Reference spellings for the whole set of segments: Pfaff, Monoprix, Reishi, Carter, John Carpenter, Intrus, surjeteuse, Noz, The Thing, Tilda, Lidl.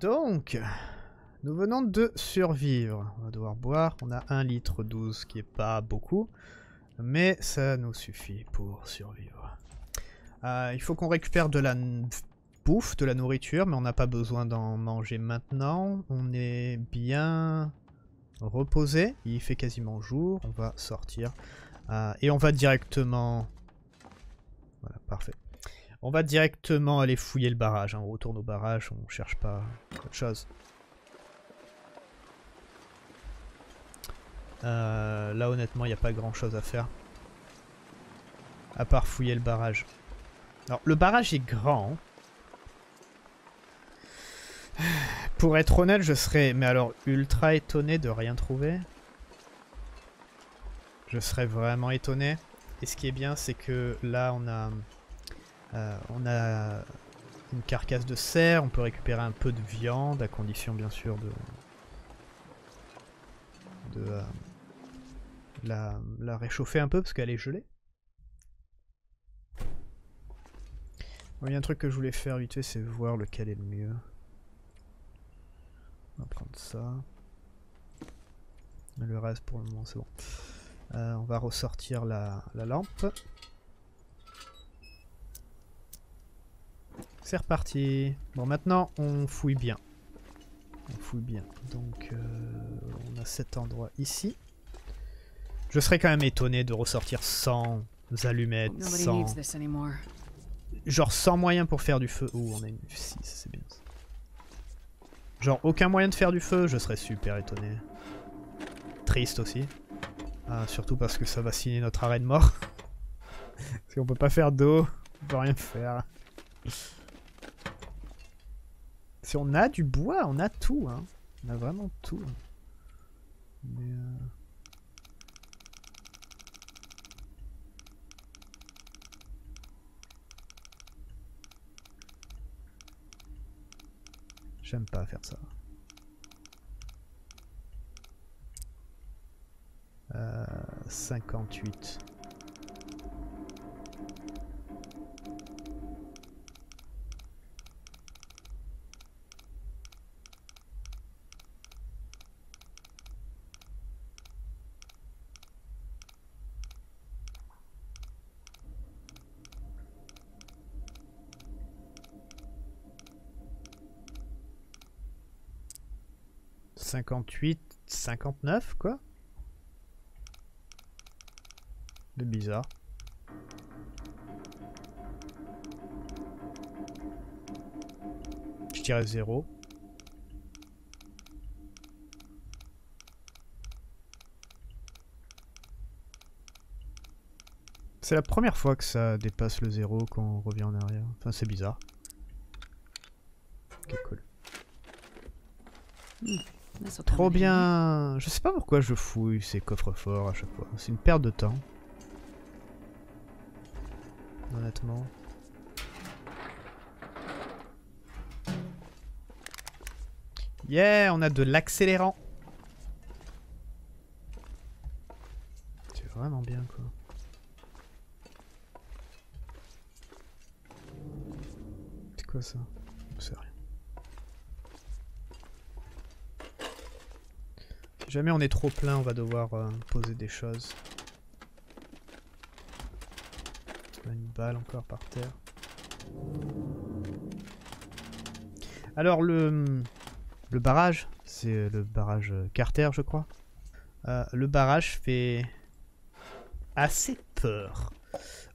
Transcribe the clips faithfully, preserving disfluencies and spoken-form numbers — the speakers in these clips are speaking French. Donc, nous venons de survivre. On va devoir boire. On a un litre douze qui est pas beaucoup. Mais ça nous suffit pour survivre. Euh, il faut qu'on récupère de la bouffe, de la nourriture. Mais on n'a pas besoin d'en manger maintenant. On est bien reposé. Il fait quasiment jour. On va sortir. Euh, et on va directement... Voilà, parfait. On va directement aller fouiller le barrage, hein. On retourne au barrage, on cherche pas autre chose. Euh, là honnêtement il n'y a pas grand chose à faire. À part fouiller le barrage. Alors le barrage est grand. Pour être honnête je serais, mais alors ultra étonné de rien trouver. Je serais vraiment étonné. Et ce qui est bien c'est que là on a... Euh, on a une carcasse de cerf, on peut récupérer un peu de viande, à condition bien sûr de, de euh, la, la réchauffer un peu parce qu'elle est gelée. Bon, il y a un truc que je voulais faire vite fait, c'est voir lequel est le mieux. On va prendre ça. Le reste pour le moment c'est bon. Euh, on va ressortir la, la lampe. C'est reparti. Bon, maintenant on fouille bien. On fouille bien. Donc, euh, on a cet endroit ici. Je serais quand même étonné de ressortir sans allumettes, sans. Genre sans moyen pour faire du feu. Oh, on a une six, c'est bien ça. Genre aucun moyen de faire du feu, je serais super étonné. Triste aussi. Ah, surtout parce que ça va signer notre arrêt de mort. Parce qu'on peut pas faire d'eau, on peut rien faire. Si on a du bois, on a tout, hein. On a vraiment tout. Mais euh... j'aime pas faire ça. Euh, cinquante-huit. cinquante-huit, cinquante-neuf quoi. De bizarre. Je dirais zéro. C'est la première fois que ça dépasse le zéro quand on revient en arrière. Enfin c'est bizarre. Ok cool. Mmh. Trop bien. Je sais pas pourquoi je fouille ces coffres-forts à chaque fois. C'est une perte de temps. Honnêtement. Yeah, on a de l'accélérant. C'est vraiment bien quoi. C'est quoi ça? C'est rien. Si jamais on est trop plein, on va devoir euh, poser des choses. On a une balle encore par terre. Alors le, le barrage, c'est le barrage Carter je crois. Euh, le barrage fait assez peur.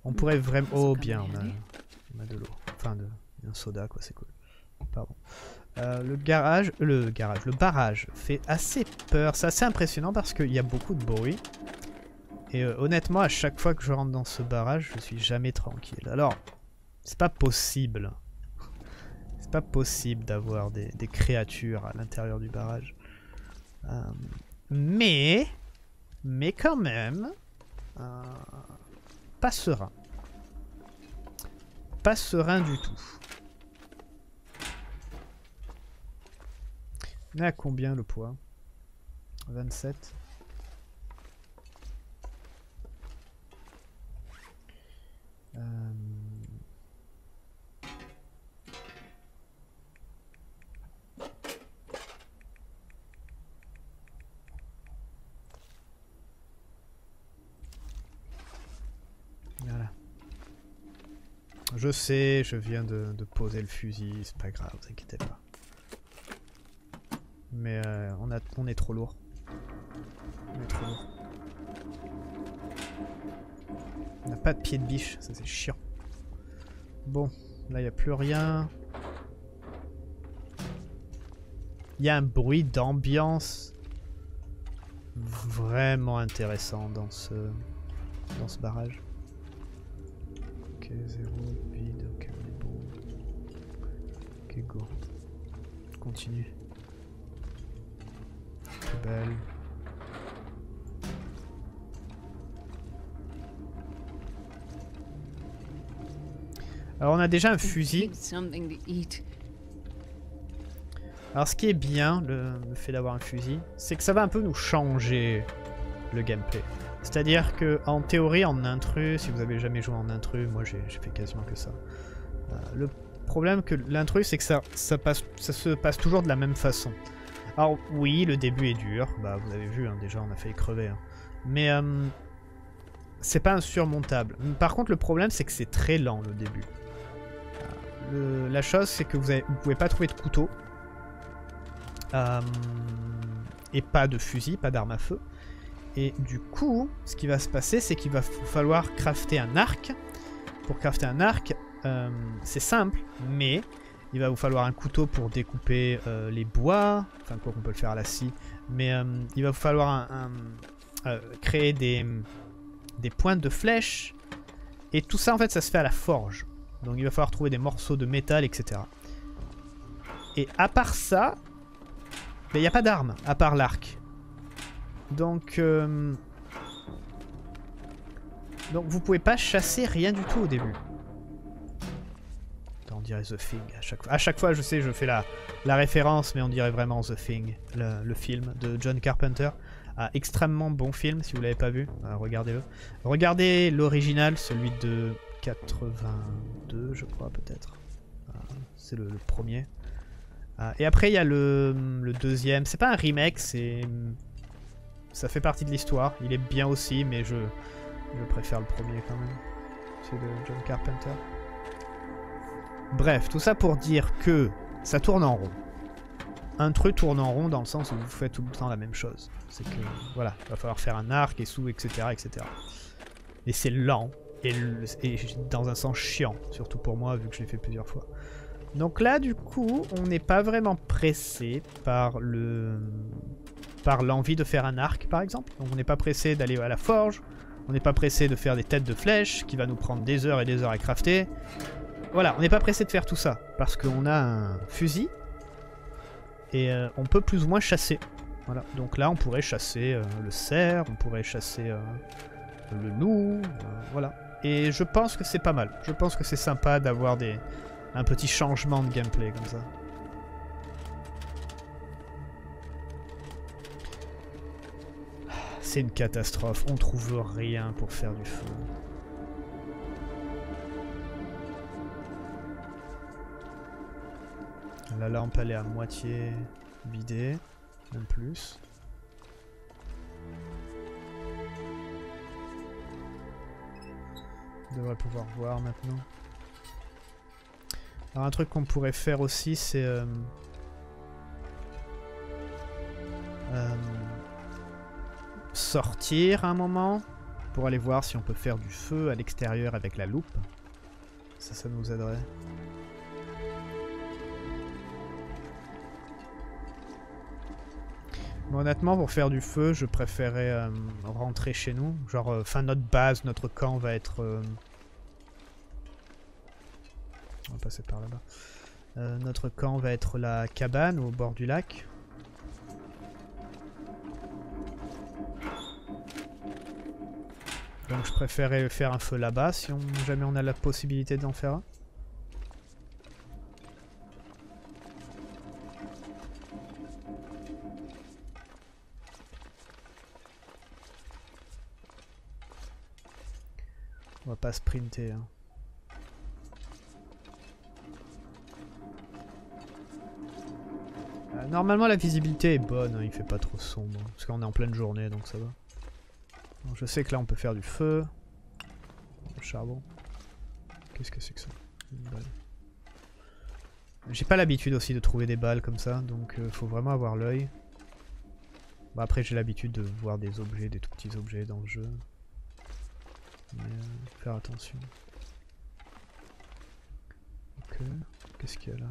On pourrait vraiment... Oh bien, on a, on a de l'eau. Enfin de, un soda quoi, c'est cool. Pardon. Euh, le garage, le garage, le barrage fait assez peur. C'est assez impressionnant parce qu'il y a beaucoup de bruit. Et euh, honnêtement, à chaque fois que je rentre dans ce barrage, je suis jamais tranquille. Alors, c'est pas possible. C'est pas possible d'avoir des, des créatures à l'intérieur du barrage. Euh, mais, mais quand même, euh, pas serein. Pas serein du tout. On est à combien le poids? vingt-sept. Euh... Je sais, je viens de, de poser le fusil, c'est pas grave, vous inquiétez pas. Mais euh, on, a, on est trop lourd. On est trop lourd. On n'a pas de pied de biche, ça c'est chiant. Bon, là il n'y a plus rien. Il y a un bruit d'ambiance vraiment intéressant dans ce, dans ce barrage. Ok, zéro, vide, ok, on est bon. Ok, go. Continue. Poubelle. Alors on a déjà un fusil. Alors ce qui est bien, le, le fait d'avoir un fusil, c'est que ça va un peu nous changer le gameplay. C'est-à-dire que en théorie, en intrus, si vous avez jamais joué en intrus, moi j'ai fait quasiment que ça. Euh, le problème que l'intrus, c'est que ça, ça, passe, ça se passe toujours de la même façon. Alors oui, le début est dur, bah vous avez vu, hein, déjà on a failli crever. Hein. Mais euh, c'est pas insurmontable. Par contre le problème c'est que c'est très lent le début. Euh, le, la chose c'est que vous, avez, vous pouvez pas trouver de couteau. Euh, et pas de fusil, pas d'arme à feu. Et du coup, ce qui va se passer, c'est qu'il va falloir crafter un arc. Pour crafter un arc, euh, c'est simple, mais il va vous falloir un couteau pour découper euh, les bois, enfin quoi qu'on peut le faire à la scie, mais euh, il va vous falloir un, un, euh, créer des, des pointes de flèches. Et tout ça, en fait, ça se fait à la forge. Donc il va falloir trouver des morceaux de métal, et cetera. Et à part ça... il n'y a pas d'arme à part l'arc. Donc, euh... donc vous pouvez pas chasser rien du tout au début. Attends, on dirait The Thing à chaque fois. À chaque fois, je sais, je fais la, la référence, mais on dirait vraiment The Thing, le, le film de John Carpenter. Ah, extrêmement bon film, si vous l'avez pas vu, ah, regardez-le. Regardez l'original, celui de quatre-vingt-deux, je crois, peut-être. Ah, c'est le, le premier. Ah, et après il y a le, le deuxième, c'est pas un remake, c'est ça fait partie de l'histoire, il est bien aussi, mais je, je préfère le premier quand même, c'est de John Carpenter. Bref, tout ça pour dire que ça tourne en rond. Un truc tourne en rond dans le sens où vous faites tout le temps la même chose. C'est que, voilà, il va falloir faire un arc et sous, et cetera, et cetera. Et c'est lent, et, le, et dans un sens chiant, surtout pour moi vu que je l'ai fait plusieurs fois. Donc là, du coup, on n'est pas vraiment pressé par le par l'envie de faire un arc, par exemple. Donc on n'est pas pressé d'aller à la forge, on n'est pas pressé de faire des têtes de flèches, qui va nous prendre des heures et des heures à crafter. Voilà, on n'est pas pressé de faire tout ça, parce qu'on a un fusil, et euh, on peut plus ou moins chasser. Voilà, donc là, on pourrait chasser euh, le cerf, on pourrait chasser euh, le loup, euh, voilà. Et je pense que c'est pas mal, je pense que c'est sympa d'avoir des... un petit changement de gameplay comme ça. C'est une catastrophe, on trouve rien pour faire du feu. La lampe elle est à moitié vidée, même plus. On devrait pouvoir voir maintenant. Alors un truc qu'on pourrait faire aussi, c'est euh, euh, sortir un moment pour aller voir si on peut faire du feu à l'extérieur avec la loupe. Ça, ça nous aiderait. Bon, honnêtement, pour faire du feu, je préférais euh, rentrer chez nous. Genre, enfin, euh, notre base, notre camp va être... Euh, on va passer par là-bas. Euh, notre camp va être la cabane au bord du lac. Donc je préférais faire un feu là-bas si on, jamais on a la possibilité d'en faire un. On va pas sprinter. Hein. Normalement la visibilité est bonne, hein, il fait pas trop sombre, hein, parce qu'on est en pleine journée donc ça va. Donc, je sais que là on peut faire du feu, le charbon, qu'est-ce que c'est que ça ? une balle. J'ai pas l'habitude aussi de trouver des balles comme ça, donc euh, faut vraiment avoir l'œil. Bon, après j'ai l'habitude de voir des objets, des tout petits objets dans le jeu. Mais euh, faire attention. Ok, qu'est-ce qu'il y a là?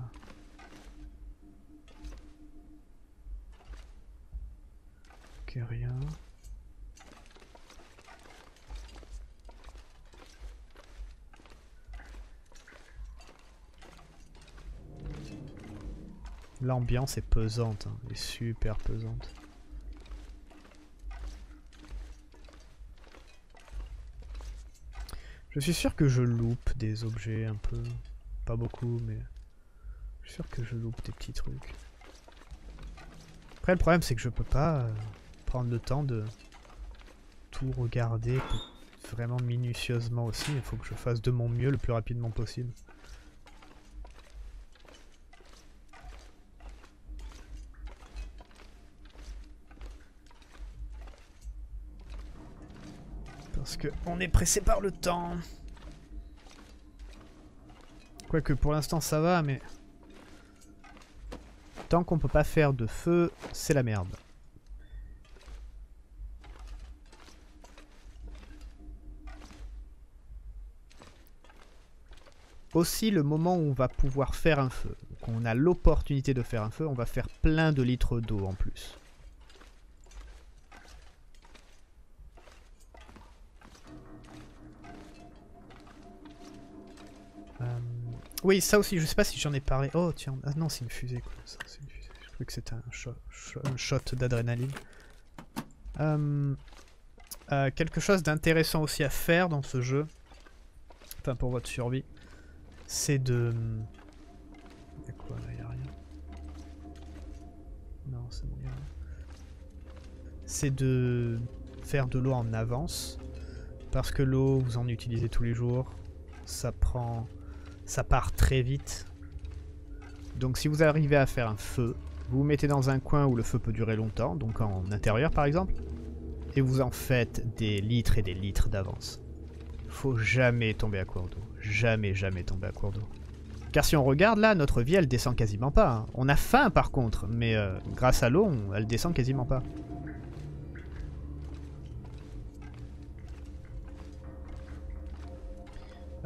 Ok, rien. L'ambiance est pesante, hein. Elle est super pesante. Je suis sûr que je loupe des objets un peu. Pas beaucoup, mais je suis sûr que je loupe des petits trucs. Après, le problème, c'est que je peux pas euh, prendre le temps de tout regarder vraiment minutieusement aussi. Il faut que je fasse de mon mieux le plus rapidement possible. Parce que on est pressé par le temps. Quoique pour l'instant ça va, mais tant qu'on peut pas faire de feu, c'est la merde. Aussi le moment où on va pouvoir faire un feu. Donc on a l'opportunité de faire un feu, on va faire plein de litres d'eau en plus. Oui, ça aussi, je sais pas si j'en ai parlé. Oh tiens, ah non, c'est une fusée quoi. Ça, c'est une fusée. Je croyais que c'était un, shot, un shot d'adrénaline. Euh, euh, quelque chose d'intéressant aussi à faire dans ce jeu, enfin pour votre survie, c'est de... Y'a quoi là? Y'a rien. Non, c'est bon, y'a rien. C'est de faire de l'eau en avance, parce que l'eau, vous en utilisez tous les jours, ça prend... Ça part très vite. Donc si vous arrivez à faire un feu, vous vous mettez dans un coin où le feu peut durer longtemps, donc en intérieur par exemple, et vous en faites des litres et des litres d'avance. Faut jamais tomber à court d'eau. Jamais, jamais tomber à court d'eau. Car si on regarde là, notre vie elle descend quasiment pas. Hein. On a faim par contre, mais euh, grâce à l'eau, elle descend quasiment pas.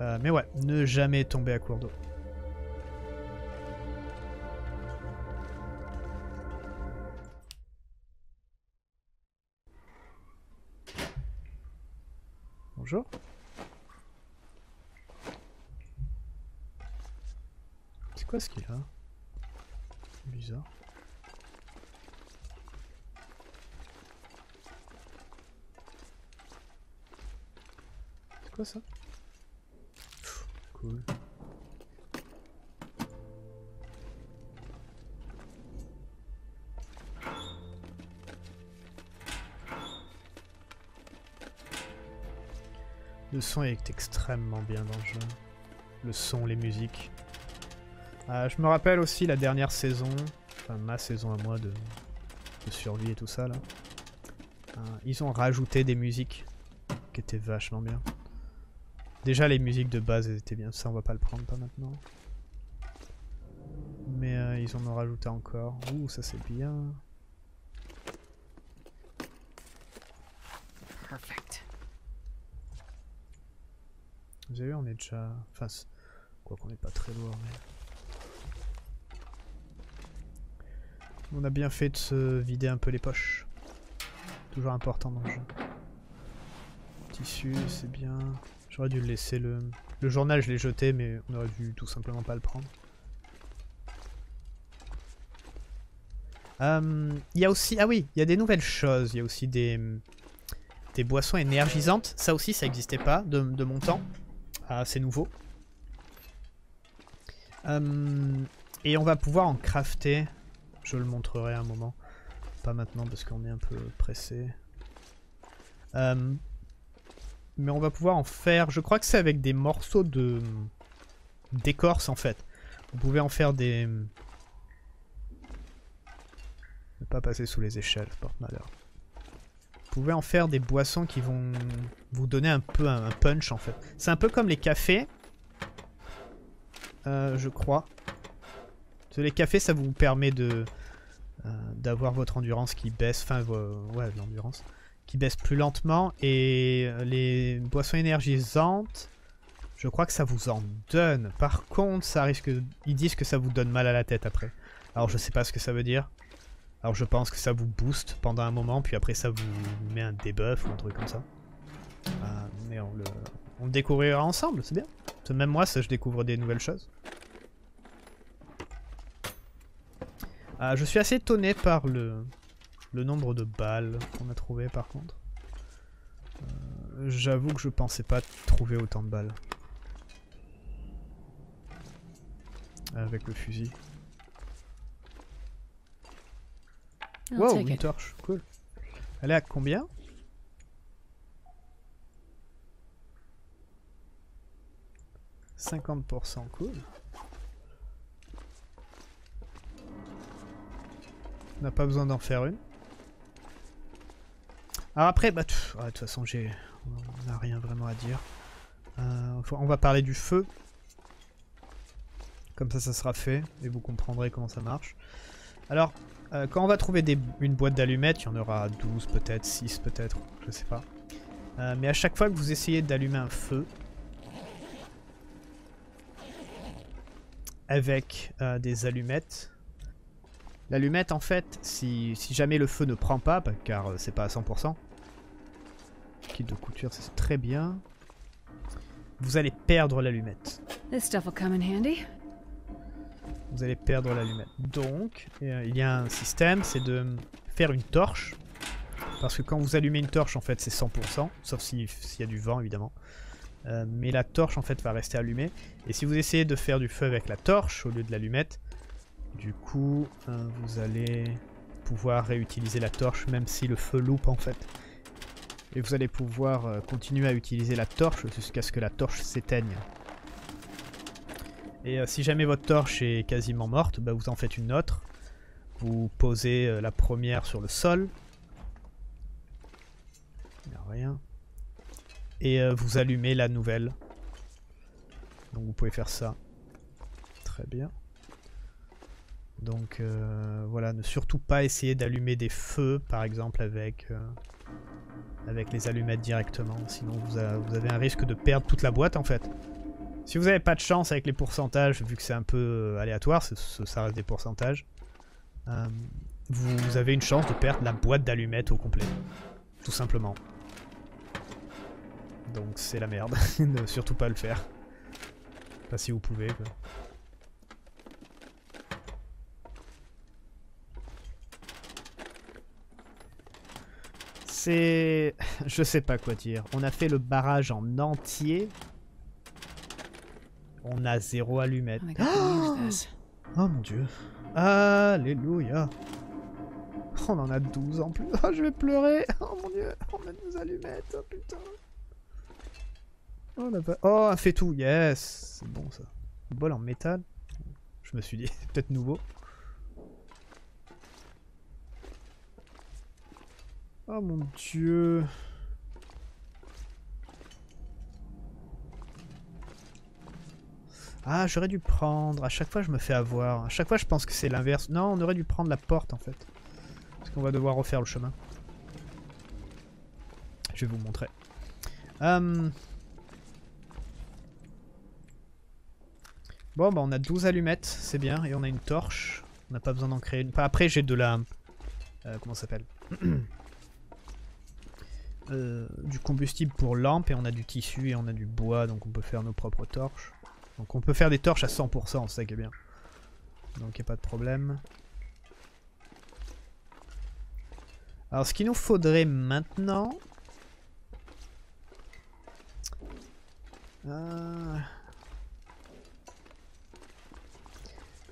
Euh, mais ouais, ne jamais tomber à court d'eau. Bonjour. C'est quoi ce qu'il a? Bizarre. C'est quoi ça? Cool. Le son est extrêmement bien dans le jeu. Le son, les musiques. Euh, je me rappelle aussi la dernière saison, enfin ma saison à moi de, de survie et tout ça là. Euh, ils ont rajouté des musiques qui étaient vachement bien. Déjà les musiques de base elles étaient bien, ça on va pas le prendre pas maintenant. Mais euh, ils en ont rajouté encore. Ouh ça c'est bien. Perfect. Vous avez vu on est déjà... Enfin quoi qu'on n'est pas très loin mais... On a bien fait de se vider un peu les poches. Toujours important dans le jeu. Tissu c'est bien. J'aurais dû le laisser, le... le journal je l'ai jeté mais on aurait dû tout simplement pas le prendre. Il euh, y a aussi, ah oui, il y a des nouvelles choses, il y a aussi des, des boissons énergisantes, ça aussi ça n'existait pas de, de mon temps, ah, c'est nouveau. Euh, et on va pouvoir en crafter, je le montrerai à un moment, pas maintenant parce qu'on est un peu pressé. Euh, Mais on va pouvoir en faire, je crois que c'est avec des morceaux de d'écorce en fait. Vous pouvez en faire des... Ne pas passer sous les échelles, porte malheur. Vous pouvez en faire des boissons qui vont vous donner un peu un punch en fait. C'est un peu comme les cafés, euh, je crois. Les cafés, ça vous permet de euh, d'avoir votre endurance qui baisse, enfin euh, ouais, l'endurance qui baisse plus lentement. Et les boissons énergisantes, je crois que ça vous en donne. Par contre, ça risque, ils disent que ça vous donne mal à la tête après. Alors je sais pas ce que ça veut dire. Alors je pense que ça vous booste pendant un moment, puis après ça vous met un debuff ou un truc comme ça. Euh, mais on le, on le découvrira ensemble, c'est bien. Parce que même moi, ça, je découvre des nouvelles choses. Ah, je suis assez étonné par le, le nombre de balles qu'on a trouvé par contre. Euh, J'avoue que je pensais pas trouver autant de balles. Avec le fusil. Wow, une torche, cool. Elle est à combien? cinquante pour cent, cool. On n'a pas besoin d'en faire une. Alors après, bah, de ah, toute façon, j'ai, on n'a rien vraiment à dire. Euh, faut, on va parler du feu. Comme ça, ça sera fait et vous comprendrez comment ça marche. Alors, euh, quand on va trouver des, une boîte d'allumettes, il y en aura douze peut-être, six peut-être, je sais pas. Euh, mais à chaque fois que vous essayez d'allumer un feu, avec euh, des allumettes, l'allumette, en fait, si, si jamais le feu ne prend pas, bah, car euh, c'est pas à cent pour cent, kit de couture, c'est très bien, vous allez perdre l'allumette. Vous allez perdre l'allumette. Donc, euh, il y a un système, c'est de faire une torche, parce que quand vous allumez une torche, en fait, c'est cent pour cent, sauf s'il si y a du vent, évidemment. Euh, mais la torche, en fait, va rester allumée. Et si vous essayez de faire du feu avec la torche au lieu de l'allumette, du coup, euh, vous allez pouvoir réutiliser la torche, même si le feu loupe en fait. Et vous allez pouvoir euh, continuer à utiliser la torche jusqu'à ce que la torche s'éteigne. Et euh, si jamais votre torche est quasiment morte, bah, vous en faites une autre. Vous posez euh, la première sur le sol. Il n'y a rien. Et euh, vous allumez la nouvelle. Donc vous pouvez faire ça. Très bien. Donc euh, voilà, ne surtout pas essayer d'allumer des feux, par exemple, avec, euh, avec les allumettes directement. Sinon, vous, a, vous avez un risque de perdre toute la boîte, en fait. Si vous n'avez pas de chance avec les pourcentages, vu que c'est un peu aléatoire, ça reste des pourcentages, euh, vous, vous avez une chance de perdre la boîte d'allumettes au complet. Tout simplement. Donc c'est la merde. Ne surtout pas le faire. Enfin, si vous pouvez, quoi. C'est... je sais pas quoi dire. On a fait le barrage en entier. On a zéro allumette. Oh, oh mon dieu. Alléluia. On en a douze en plus. Oh, je vais pleurer. Oh mon dieu. On a douze allumettes. Oh putain. Oh, la... oh un fait-tout. Yes. C'est bon ça. Un bol en métal. Je me suis dit, c'est peut-être nouveau. Oh mon dieu. Ah, j'aurais dû prendre. À chaque fois, je me fais avoir. À chaque fois, je pense que c'est l'inverse. Non, on aurait dû prendre la porte en fait. Parce qu'on va devoir refaire le chemin. Je vais vous montrer. Euh... Bon, bah on a douze allumettes. C'est bien. Et on a une torche. On n'a pas besoin d'en créer une. Enfin, après, j'ai de la... Euh, comment ça s'appelle ? Euh, du combustible pour lampe, et on a du tissu et on a du bois, donc on peut faire nos propres torches. Donc on peut faire des torches à cent pour cent, c'est ça qui est bien. Donc il n'y a pas de problème. Alors ce qu'il nous faudrait maintenant... Euh...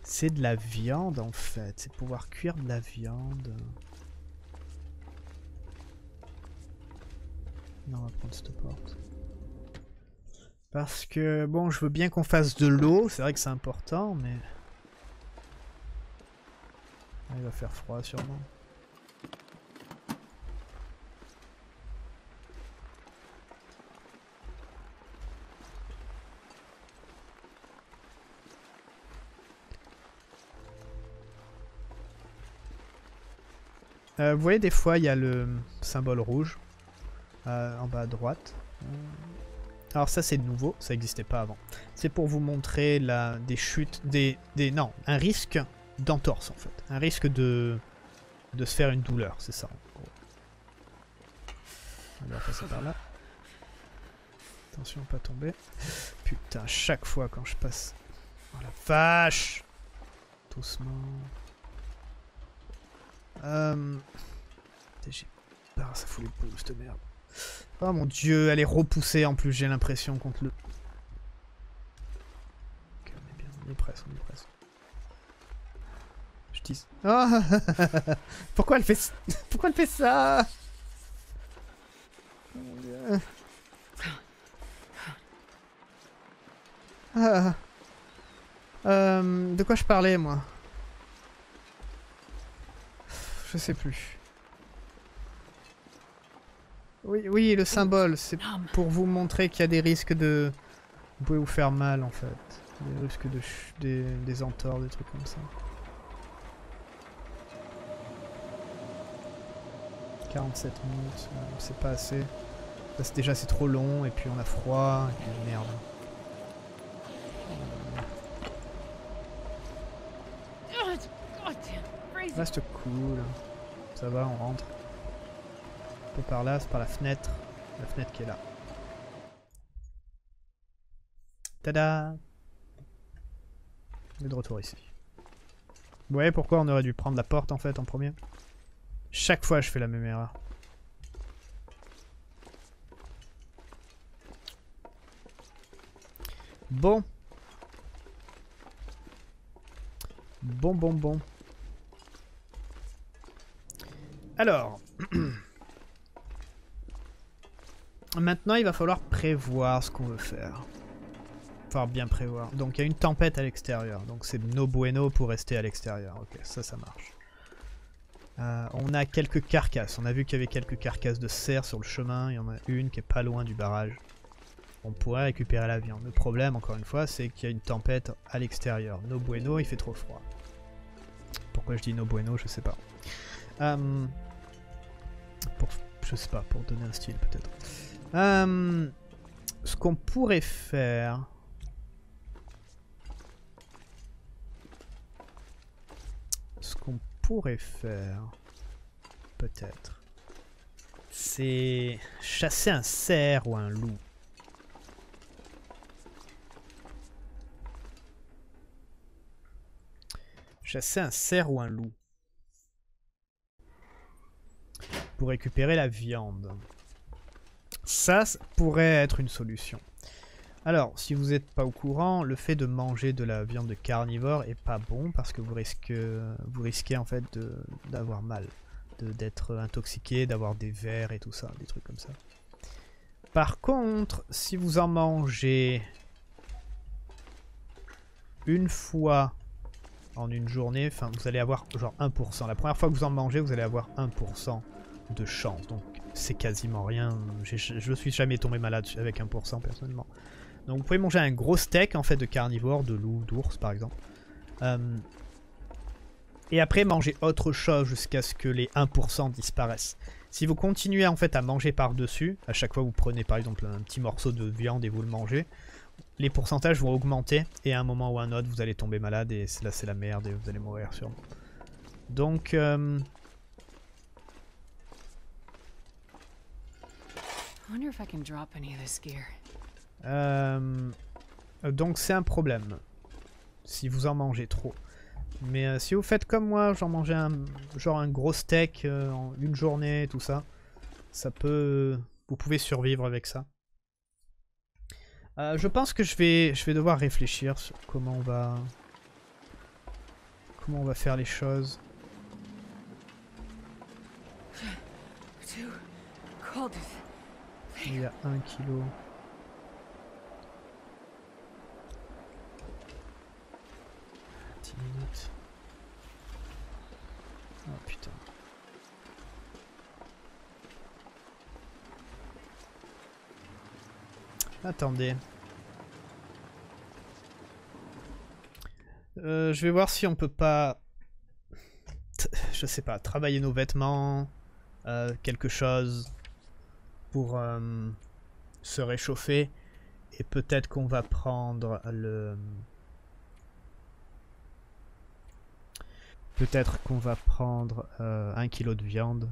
c'est de la viande en fait, c'est pouvoir cuire de la viande. Non, on va prendre cette porte. Parce que, bon, je veux bien qu'on fasse de l'eau, c'est vrai que c'est important, mais... ah, il va faire froid sûrement. Euh, vous voyez, des fois, il y a le symbole rouge euh, en bas à droite. Alors ça, c'est nouveau, ça n'existait pas avant. C'est pour vous montrer la, des chutes, des, des... Non, un risque d'entorse, en fait. Un risque de, de se faire une douleur, c'est ça. On va passer par là. Attention, pas tomber. Putain, chaque fois quand je passe... Oh la vache! Doucement... Euh... Ah, ça fout les poules, cette merde. Oh mon dieu, elle est repoussée en plus, j'ai l'impression, contre le... Ok, on est bien, on est presque, on est presque. Je tease. Oh Pourquoi elle fait... Pourquoi elle fait ça? Oh mon dieu... Ah. Euh, de quoi je parlais, moi? Je sais plus. Oui, oui, le symbole, c'est pour vous montrer qu'il y a des risques de... Vous pouvez vous faire mal, en fait. Des risques de... Ch... Des... des entorts, des trucs comme ça. quarante-sept minutes, c'est pas assez. Parce que déjà, c'est trop long, et puis on a froid, et puis merde. Reste cool. Ça va, on rentre. Un peu par là, c'est par la fenêtre. La fenêtre qui est là. Tada! On est de retour ici. Vous voyez pourquoi on aurait dû prendre la porte en fait en premier? Chaque fois je fais la même erreur. Bon. Bon, bon, bon. Alors, maintenant il va falloir prévoir ce qu'on veut faire. Il va falloir bien prévoir. Donc il y a une tempête à l'extérieur, donc c'est no bueno pour rester à l'extérieur. Ok, ça, ça marche. Euh, on a quelques carcasses, on a vu qu'il y avait quelques carcasses de cerfs sur le chemin, il y en a une qui est pas loin du barrage. On pourrait récupérer la viande. Le problème, encore une fois, c'est qu'il y a une tempête à l'extérieur. No bueno, il fait trop froid. Pourquoi je dis no bueno, je sais pas. Um, pour, je sais pas, pour donner un style peut-être. Um, ce qu'on pourrait faire... Ce qu'on pourrait faire, peut-être, c'est chasser un cerf ou un loup. Chasser un cerf ou un loup. Pour récupérer la viande. Ça, ça pourrait être une solution. Alors, si vous n'êtes pas au courant, le fait de manger de la viande de carnivore est pas bon parce que vous risquez, vous risquez en fait d'avoir mal, d'être intoxiqué, d'avoir des vers et tout ça, des trucs comme ça. Par contre, si vous en mangez une fois en une journée, enfin, vous allez avoir genre un pour cent. La première fois que vous en mangez, vous allez avoir un pour cent. De chance, donc c'est quasiment rien. Je suis jamais tombé malade avec un pour cent personnellement. Donc vous pouvez manger un gros steak en fait de carnivore, de loup, d'ours par exemple. Euh, et après manger autre chose jusqu'à ce que les un pour cent disparaissent. Si vous continuez en fait à manger par-dessus, à chaque fois vous prenez par exemple un petit morceau de viande et vous le mangez, les pourcentages vont augmenter et à un moment ou à un autre vous allez tomber malade et là c'est la merde et vous allez mourir sûrement. Donc... Euh, Euh, donc c'est un problème si vous en mangez trop. Mais euh, si vous faites comme moi, genre manger un, genre un gros steak euh, en une journée, tout ça, ça peut, vous pouvez survivre avec ça. Euh, je pense que je vais, je vais devoir réfléchir sur comment on va, comment on va faire les choses. Il y a un kilo. dix minutes. Oh putain. Attendez. Euh, je vais voir si on peut pas... je sais pas, travailler nos vêtements, euh, quelque chose pour euh, se réchauffer. Et peut-être qu'on va prendre le... Peut-être qu'on va prendre euh, un kilo de viande.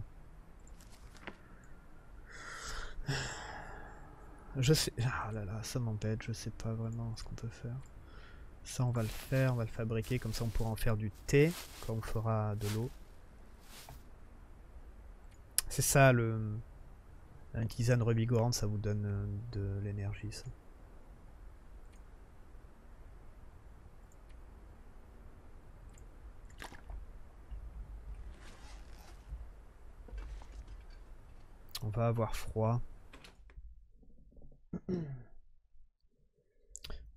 Je sais... Ah là là, ça m'embête, je sais pas vraiment ce qu'on peut faire. Ça on va le faire, on va le fabriquer, comme ça on pourra en faire du thé, quand on fera de l'eau. C'est ça le... Une tisane revigorante, ça vous donne de l'énergie ça. On va avoir froid. On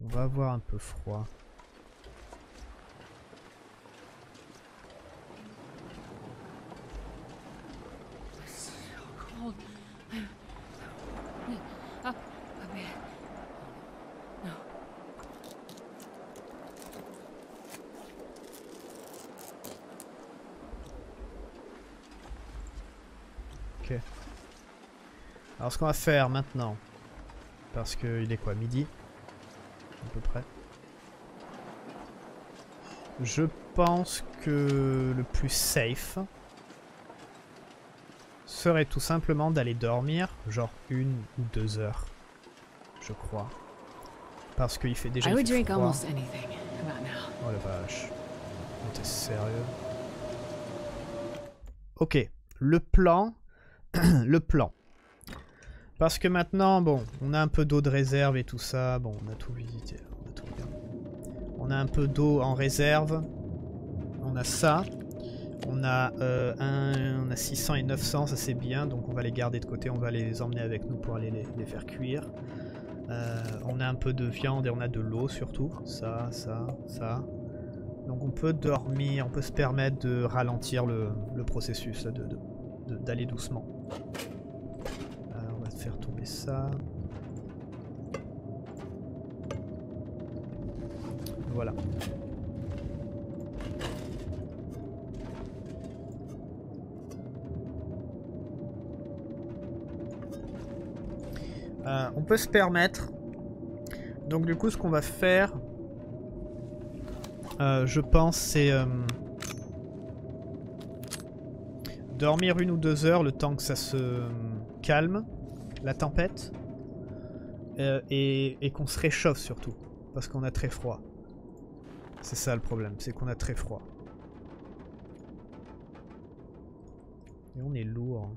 va avoir un peu froid. Ok. Alors ce qu'on va faire maintenant, parce qu'il est quoi, midi ? À peu près. Je pense que le plus safe serait tout simplement d'aller dormir, genre une ou deux heures, je crois, parce qu'il fait déjà. Il fait froid. Oh la vache, t'es sérieux? Ok, le plan, le plan. Parce que maintenant, bon, on a un peu d'eau de réserve et tout ça. Bon, on a tout visité, on a tout regardé. On a un peu d'eau en réserve. On a ça. On a, euh, un, on a six cents et neuf cents, ça c'est bien. Donc on va les garder de côté, on va les emmener avec nous pour aller les, les faire cuire. Euh, on a un peu de viande et on a de l'eau surtout. Ça, ça, ça. Donc on peut dormir, on peut se permettre de ralentir le, le processus, de, de, de, d'aller doucement. Faire tomber ça. Voilà. Euh, on peut se permettre. Donc du coup ce qu'on va faire, euh, je pense, c'est euh, dormir une ou deux heures le temps que ça se euh, calme. La tempête euh, et, et qu'on se réchauffe surtout parce qu'on a très froid. C'est ça le problème, c'est qu'on a très froid. Et on est lourd.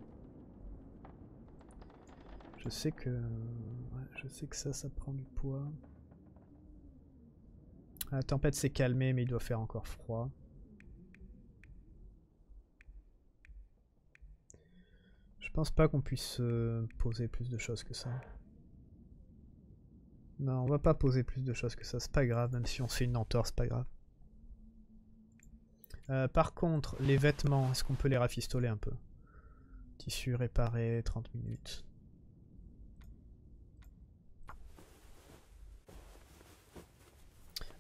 Je sais que ouais, je sais que ça, ça prend du poids. La tempête s'est calmée mais il doit faire encore froid. Je pense pas qu'on puisse euh, poser plus de choses que ça. Non, on va pas poser plus de choses que ça, c'est pas grave, même si on fait une entorse, c'est pas grave. Euh, par contre, les vêtements, est-ce qu'on peut les rafistoler un peu? Tissu réparé, trente minutes.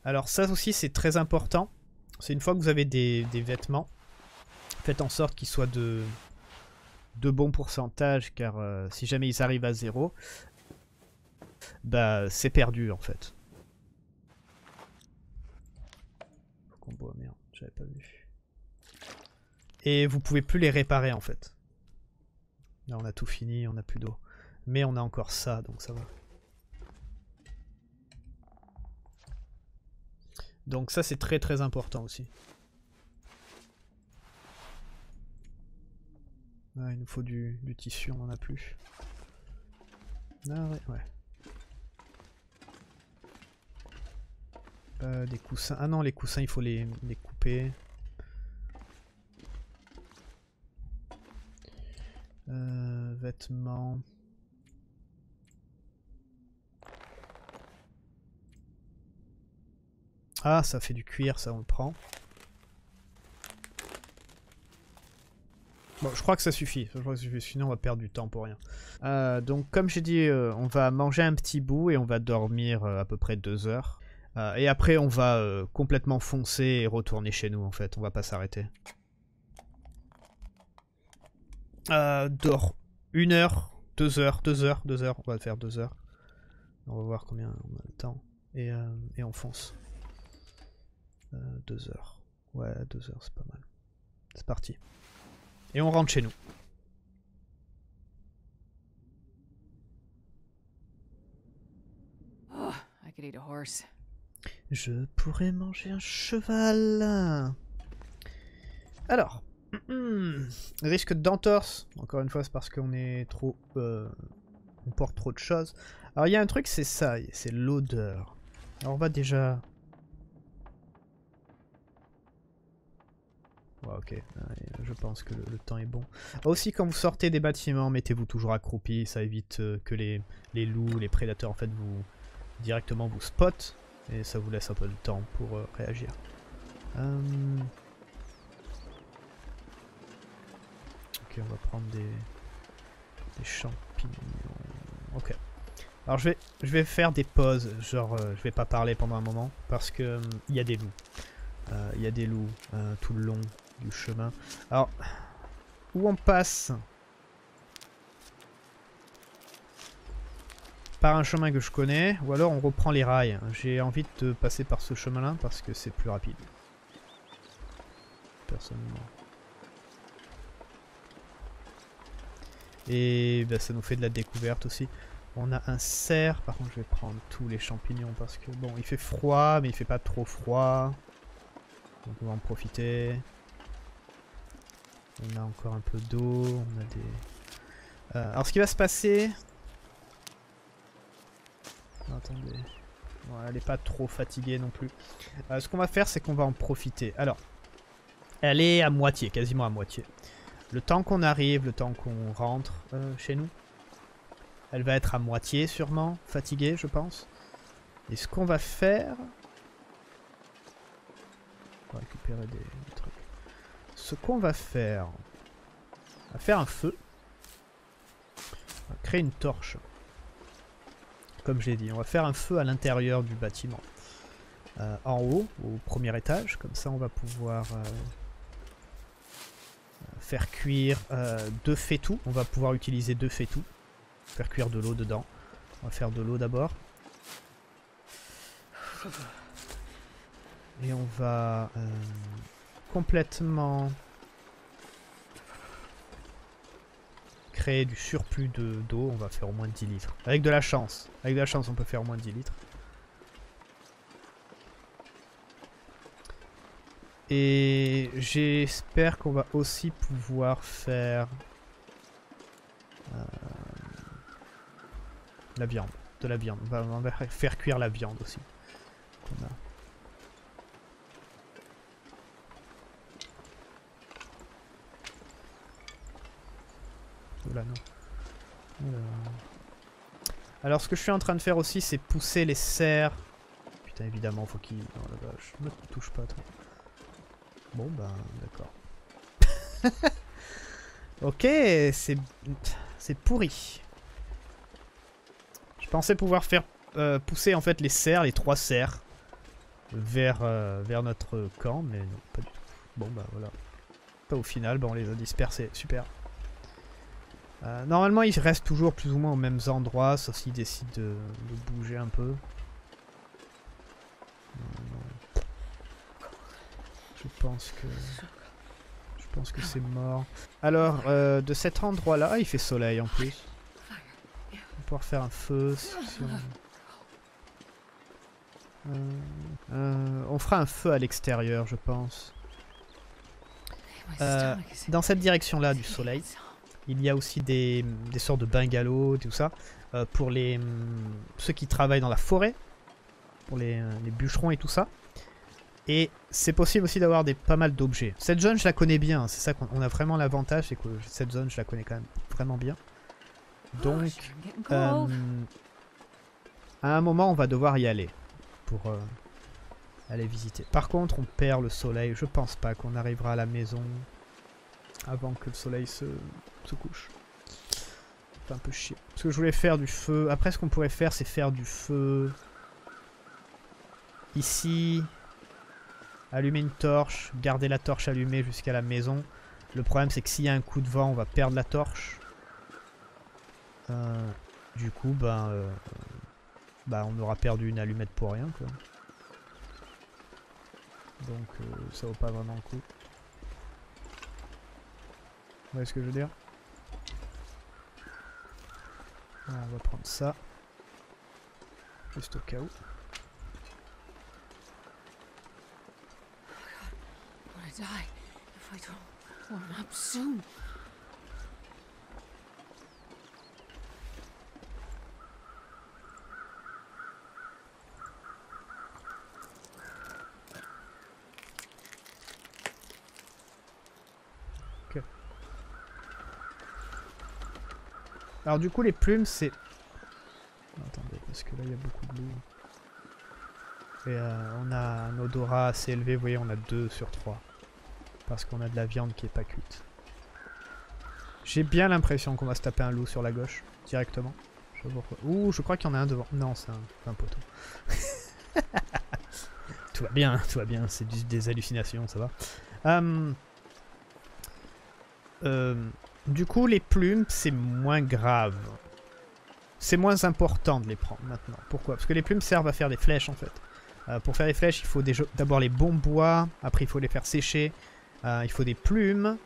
Alors ça aussi c'est très important, c'est une fois que vous avez des, des vêtements, faites en sorte qu'ils soient de... de bons pourcentages, car euh, si jamais ils arrivent à zéro, bah c'est perdu en fait. Faut qu'on boit, merde, j'avais pas vu. Et vous pouvez plus les réparer en fait. Là on a tout fini, on a plus d'eau. Mais on a encore ça, donc ça va. Donc ça c'est très très important aussi. Ah, il nous faut du, du tissu, on n'en a plus. Ah ouais, ouais. Euh, des coussins. Ah non, les coussins, il faut les, les couper. Euh, vêtements. Ah, ça fait du cuir, ça on le prend. Bon, je crois que ça suffit, je crois que ça suffit, sinon on va perdre du temps pour rien. Euh, donc comme j'ai dit, euh, on va manger un petit bout et on va dormir euh, à peu près deux heures. Euh, et après on va euh, complètement foncer et retourner chez nous en fait, on va pas s'arrêter. euh, dort une heure, deux heures, deux heures, deux heures, on va faire deux heures. On va voir combien on a le temps. Et, euh, et on fonce. Euh, deux heures. Ouais, deux heures, c'est pas mal. C'est parti. Et on rentre chez nous. Oh, I could eat a horse. Je pourrais manger un cheval. Alors, mm, risque d'entorse. Encore une fois, c'est parce qu'on est trop, euh, on porte trop de choses. Alors il y a un truc, c'est ça, c'est l'odeur. Alors on va déjà. Ouais, ok, je pense que le, le temps est bon. Aussi, quand vous sortez des bâtiments, mettez-vous toujours accroupi, ça évite que les, les loups, les prédateurs en fait vous directement vous spotent. Et ça vous laisse un peu de temps pour euh, réagir. Euh... Ok, on va prendre des, des champignons. Ok. Alors je vais, je vais faire des pauses, genre euh, je vais pas parler pendant un moment, parce que euh, y a des loups. Euh, y a des loups euh, tout le long du chemin. Alors, où on passe par un chemin que je connais, ou alors on reprend les rails. J'ai envie de passer par ce chemin-là parce que c'est plus rapide. Personnellement. Et bah, ça nous fait de la découverte aussi. On a un cerf, par contre je vais prendre tous les champignons parce que bon, il fait froid, mais il fait pas trop froid. Donc on va en profiter. On a encore un peu d'eau, on a des... Euh, alors ce qui va se passer... Attendez, bon, elle n'est pas trop fatiguée non plus. Euh, ce qu'on va faire, c'est qu'on va en profiter. Alors, elle est à moitié, quasiment à moitié. Le temps qu'on arrive, le temps qu'on rentre euh, chez nous, elle va être à moitié sûrement, fatiguée je pense. Et ce qu'on va faire... On va récupérer des, des trucs. Ce qu'on va faire... On va faire un feu. On va créer une torche. Comme je l'ai dit, on va faire un feu à l'intérieur du bâtiment. Euh, en haut, au premier étage, comme ça on va pouvoir euh, faire cuire euh, deux fétous. On va pouvoir utiliser deux fétous. Faire cuire de l'eau dedans. On va faire de l'eau d'abord. Et on va euh, complètement créer du surplus de d'eau. On va faire au moins dix litres. Avec de la chance. Avec de la chance, on peut faire au moins dix litres. Et j'espère qu'on va aussi pouvoir faire euh, la viande. De la viande. On va, on va faire cuire la viande aussi. On a... Là, non. Euh... Alors ce que je suis en train de faire aussi, c'est pousser les cerfs. Putain, évidemment faut qu'il... Non, la vache, ne touche pas trop. Bon ben d'accord. Ok, c'est c'est pourri. Je pensais pouvoir faire euh, pousser en fait les cerfs, les trois cerfs vers, euh, vers notre camp, mais non, pas du tout. Bon ben voilà. Au final, ben, on les a dispersés, super. Euh, normalement, ils restent toujours plus ou moins aux mêmes endroits, sauf s'ils décident de, de bouger un peu. Je pense que... Je pense que c'est mort. Alors, euh, de cet endroit-là, il fait soleil en plus. On va pouvoir faire un feu. Si on... Euh, euh, on fera un feu à l'extérieur, je pense. Euh, dans cette direction-là du soleil. Il y a aussi des, des sortes de bungalows, tout ça, euh, pour les ceux qui travaillent dans la forêt, pour les, les bûcherons et tout ça. Et c'est possible aussi d'avoir des pas mal d'objets. Cette zone, je la connais bien, c'est ça qu'on a vraiment l'avantage, c'est que cette zone, je la connais quand même vraiment bien. Donc, euh, à un moment, on va devoir y aller pour euh, aller visiter. Par contre, on perd le soleil. Je pense pas qu'on arrivera à la maison avant que le soleil se, se couche. C'est un peu chier. Parce que je voulais faire du feu. Après, ce qu'on pourrait faire, c'est faire du feu ici. Allumer une torche. Garder la torche allumée jusqu'à la maison. Le problème c'est que s'il y a un coup de vent, on va perdre la torche. Euh, du coup, ben, euh, ben, on aura perdu une allumette pour rien, quoi. Donc euh, ça vaut pas vraiment le coup. Vous voyez ce que je veux dire? Alors, on va prendre ça. Juste au cas où. Okay. Alors du coup les plumes c'est... Attendez parce que là il y a beaucoup de loups. Et euh, on a un odorat assez élevé, vous voyez on a deux sur trois. Parce qu'on a de la viande qui est pas cuite. J'ai bien l'impression qu'on va se taper un loup sur la gauche, directement. Je sais pas pourquoi. Ouh, je crois qu'il y en a un devant. Non, c'est un, un poteau. Tout va bien, tout va bien. C'est des hallucinations, ça va. Euh, euh, du coup, les plumes, c'est moins grave. C'est moins important de les prendre maintenant. Pourquoi? Parce que les plumes servent à faire des flèches, en fait. Euh, pour faire des flèches, il faut d'abord les bons bois. Après, il faut les faire sécher. Euh, il faut des plumes,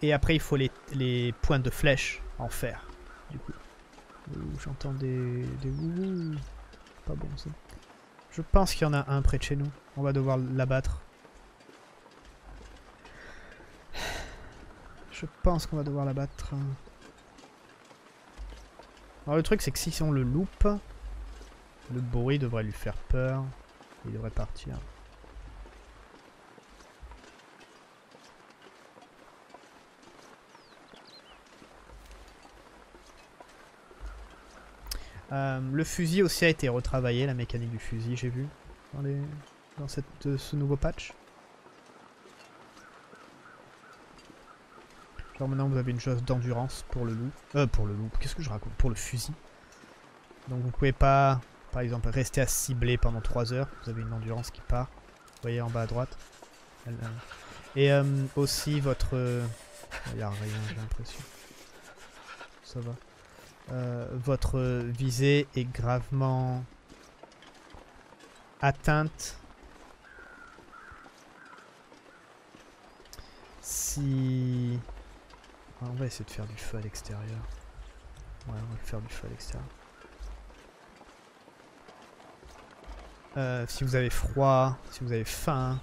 et après il faut les, les points de flèche en fer, du coup. J'entends des... des ouh, pas bon ça. Je pense qu'il y en a un près de chez nous, on va devoir l'abattre. Je pense qu'on va devoir l'abattre. Alors le truc c'est que si on le loupe, le bruit devrait lui faire peur, il devrait partir. Euh, le fusil aussi a été retravaillé, la mécanique du fusil, j'ai vu, dans, les... dans cette, euh, ce nouveau patch. Genre maintenant vous avez une chose d'endurance pour le loup. Euh, pour le loup, qu'est-ce que je raconte? Pour le fusil. Donc vous pouvez pas, par exemple, rester à cibler pendant trois heures. Vous avez une endurance qui part. Vous voyez en bas à droite. Et euh, aussi votre... Il n'y a rien, j'ai l'impression. Ça va. Euh, votre visée est gravement atteinte si... Ah, on va essayer de faire du feu à l'extérieur. Ouais, on va faire du feu à l'extérieur. Euh, si vous avez froid, si vous avez faim...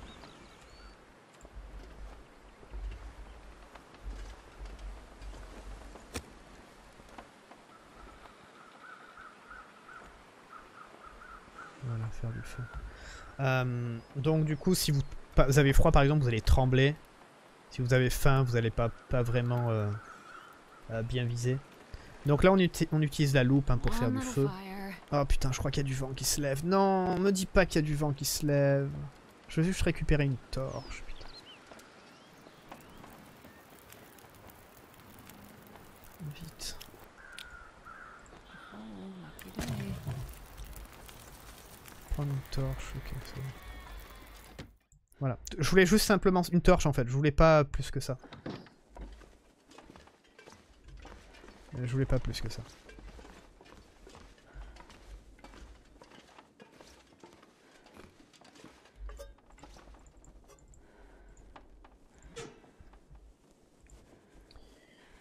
du feu. Euh, donc du coup si vous, vous avez froid par exemple vous allez trembler, si vous avez faim vous n'allez pas, pas vraiment euh, euh, bien viser. Donc là on, uti on utilise la loupe hein, pour faire du feu. Oh putain je crois qu'il y a du vent qui se lève. Non me dis pas qu'il y a du vent qui se lève. Je vais juste récupérer une torche. Putain. Vite. Prendre une torche, ok, c'est bon. Voilà. Je voulais juste simplement une torche en fait, je voulais pas plus que ça. Je voulais pas plus que ça.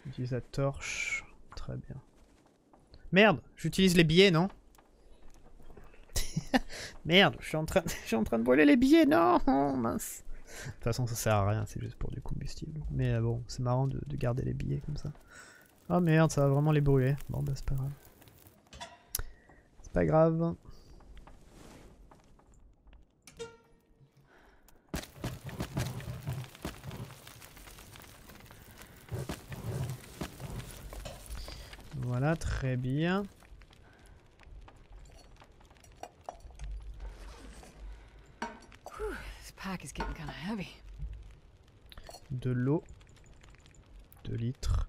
J'utilise la torche, très bien. Merde, j'utilise les billets, non ? Merde, je suis en train, je suis en train de brûler les billets, non, mince. De toute façon, ça sert à rien, c'est juste pour du combustible. Mais bon, c'est marrant de, de garder les billets comme ça. Oh merde, ça va vraiment les brûler. Bon bah c'est pas grave. C'est pas grave. Voilà, très bien. De l'eau, deux litres,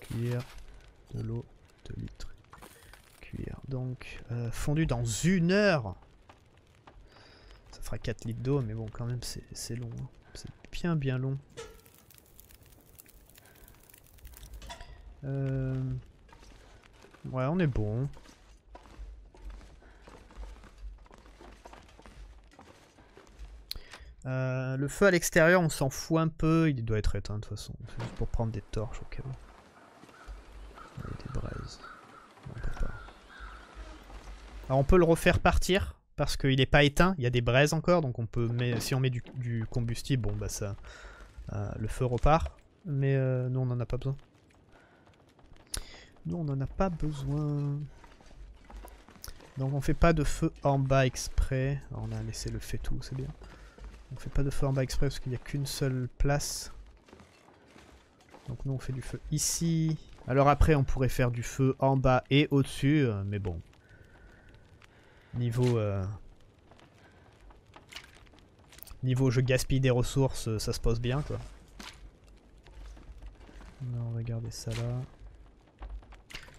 cuillère, de l'eau, deux litres, cuillère. Donc euh, fondu dans une heure. Ça fera quatre litres d'eau, mais bon quand même c'est long. Hein. C'est bien bien long. Euh... Ouais, on est bon. Euh, le feu à l'extérieur, on s'en fout un peu. Il doit être éteint de toute façon. C'est juste pour prendre des torches au cas où. Des braises. On peut pas. Alors on peut le refaire partir parce qu'il n'est pas éteint. Il y a des braises encore, donc on peut. Mais si on met du, du combustible, bon bah ça, euh, le feu repart. Mais euh, nous on n'en a pas besoin. Nous on n'en a pas besoin. Donc on fait pas de feu en bas exprès. Alors, on a laissé le fait tout, c'est bien. On fait pas de feu en bas exprès parce qu'il n'y a qu'une seule place. Donc nous on fait du feu ici. Alors après on pourrait faire du feu en bas et au-dessus, mais bon. Niveau... Euh... Niveau je gaspille des ressources, ça se pose bien quoi. Non, on va garder ça là.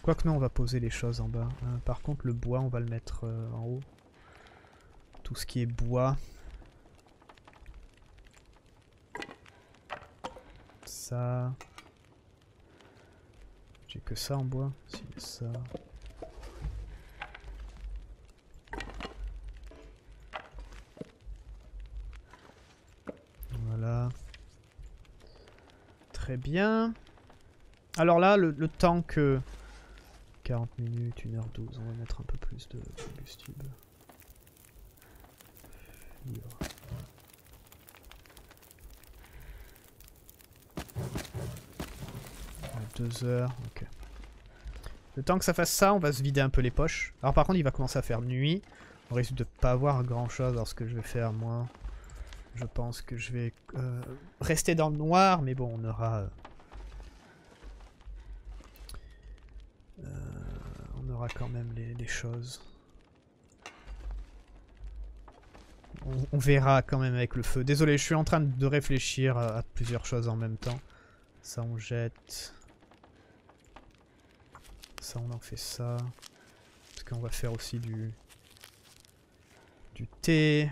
Quoique non, on va poser les choses en bas. Hein. Par contre le bois on va le mettre euh, en haut. Tout ce qui est bois. Ça... J'ai que ça en bois, si ça... Voilà. Très bien. Alors là, le, le temps que... quarante minutes, une heure douze, on va mettre un peu plus de combustible. deux heures, ok. Le temps que ça fasse ça, on va se vider un peu les poches. Alors par contre, il va commencer à faire nuit. On risque de pas avoir grand chose. Alors ce que je vais faire, moi, je pense que je vais euh, rester dans le noir. Mais bon, on aura... Euh, euh, on aura quand même les, les choses. On, on verra quand même avec le feu. Désolé, je suis en train de réfléchir à, à plusieurs choses en même temps. Ça, on jette... Ça, on en fait ça. Parce qu'on va faire aussi du... Du thé.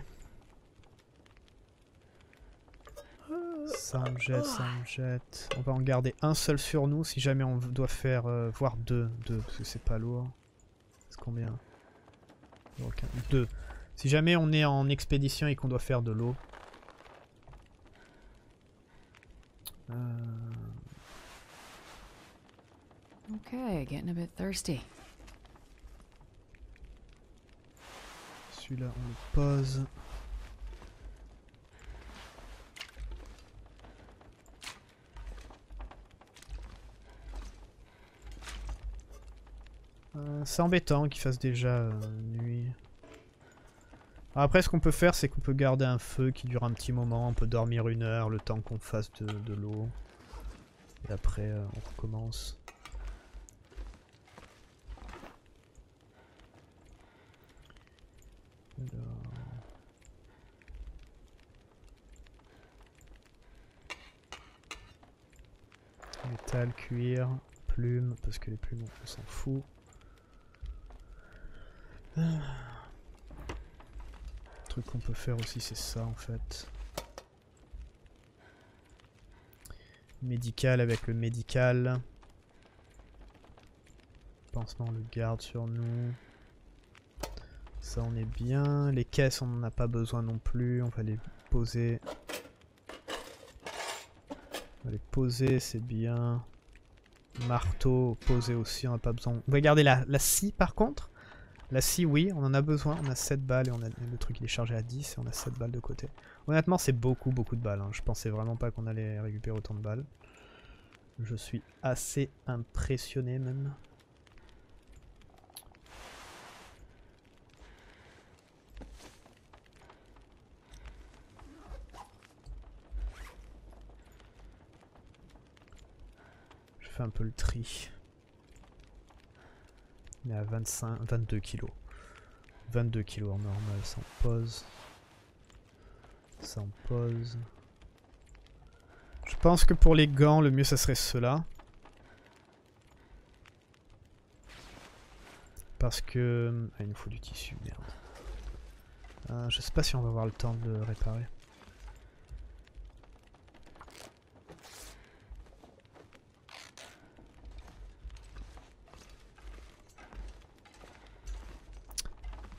Ça, on jette, ça, on jette. On va en garder un seul sur nous. Si jamais on doit faire... Euh, voire deux. Deux, parce que c'est pas lourd. C'est combien ? Aucun. Deux. Si jamais on est en expédition et qu'on doit faire de l'eau. Euh... Okay, getting a bit thirsty. Celui-là, on le pose. Euh, c'est embêtant qu'il fasse déjà euh, nuit. Alors après, ce qu'on peut faire, c'est qu'on peut garder un feu qui dure un petit moment. On peut dormir une heure, le temps qu'on fasse de, de l'eau. Et après, euh, on recommence. Métal, cuir, plumes, parce que les plumes on s'en fout. Le truc qu'on peut faire aussi c'est ça en fait. Médical avec le médical. Pansement on le garde sur nous. Ça on est bien, les caisses on n'en a pas besoin non plus, on va les poser. On va les poser, c'est bien. Marteau, poser aussi, on n'a pas besoin. On va garder la, la scie par contre. La scie oui, on en a besoin, on a sept balles et on a le truc il est chargé à dix et on a sept balles de côté. Honnêtement c'est beaucoup beaucoup de balles, hein. Je pensais vraiment pas qu'on allait récupérer autant de balles. Je suis assez impressionné même. Un peu le tri. On est à vingt-cinq, vingt-deux kilos. vingt-deux kilos en normal, ça on pose. Ça on pose. Je pense que pour les gants, le mieux ça serait cela. Parce que... Ah, il nous faut du tissu, merde. Euh, je sais pas si on va avoir le temps de le réparer.